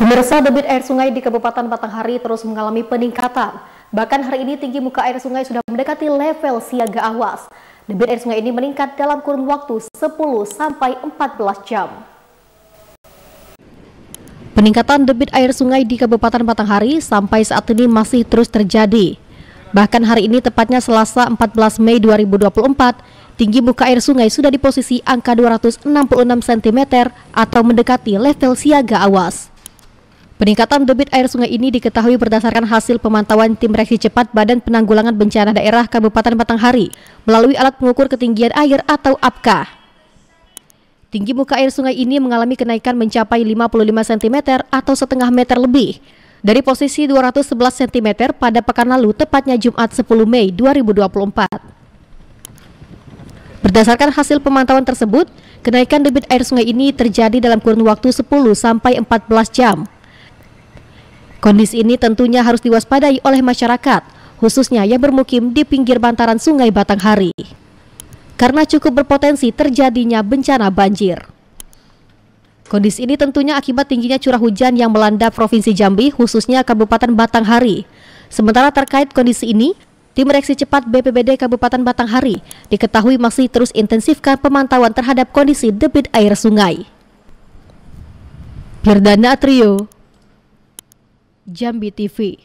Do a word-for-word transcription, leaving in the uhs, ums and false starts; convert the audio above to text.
Pemirsa, debit air sungai di Kabupaten Batanghari terus mengalami peningkatan. Bahkan hari ini tinggi muka air sungai sudah mendekati level siaga awas. Debit air sungai ini meningkat dalam kurun waktu sepuluh sampai empat belas jam. Peningkatan debit air sungai di Kabupaten Batanghari sampai saat ini masih terus terjadi. Bahkan hari ini tepatnya Selasa empat belas Mei dua ribu dua puluh empat, tinggi muka air sungai sudah di posisi angka dua ratus enam puluh enam sentimeter atau mendekati level siaga awas. Peningkatan debit air sungai ini diketahui berdasarkan hasil pemantauan tim reaksi cepat Badan Penanggulangan Bencana Daerah Kabupaten Batanghari melalui alat pengukur ketinggian air atau A P K. Tinggi muka air sungai ini mengalami kenaikan mencapai lima puluh lima sentimeter atau setengah meter lebih dari posisi dua ratus sebelas sentimeter pada pekan lalu, tepatnya Jumat sepuluh Mei dua ribu dua puluh empat. Berdasarkan hasil pemantauan tersebut, kenaikan debit air sungai ini terjadi dalam kurun waktu sepuluh sampai empat belas jam. Kondisi ini tentunya harus diwaspadai oleh masyarakat, khususnya yang bermukim di pinggir bantaran Sungai Batanghari, karena cukup berpotensi terjadinya bencana banjir. Kondisi ini tentunya akibat tingginya curah hujan yang melanda Provinsi Jambi, khususnya Kabupaten Batanghari. Sementara terkait kondisi ini, tim reaksi cepat B P B D Kabupaten Batanghari diketahui masih terus intensifkan pemantauan terhadap kondisi debit air sungai. Firdana Triyo, Jambi T V.